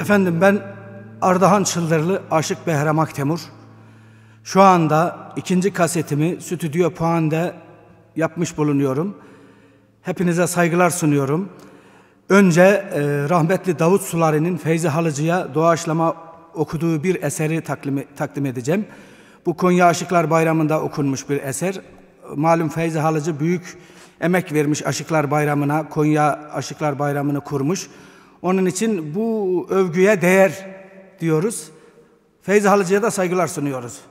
Efendim, ben Ardahan Çıldırlı Aşık Behrem Aktemur. Şu anda ikinci kasetimi Stüdyo Puan'da yapmış bulunuyorum. Hepinize saygılar sunuyorum. Önce rahmetli Davut Suları'nın Feyzi Halıcı'ya doğaçlama okuduğu bir eseri takdim edeceğim. Bu Konya Aşıklar Bayramı'nda okunmuş bir eser. Malum Feyzi Halıcı büyük emek vermiş Aşıklar Bayramı'na, Konya Aşıklar Bayramı'nı kurmuş. Onun için bu övgüye değer diyoruz. Feyzi Halıcı'ya da saygılar sunuyoruz.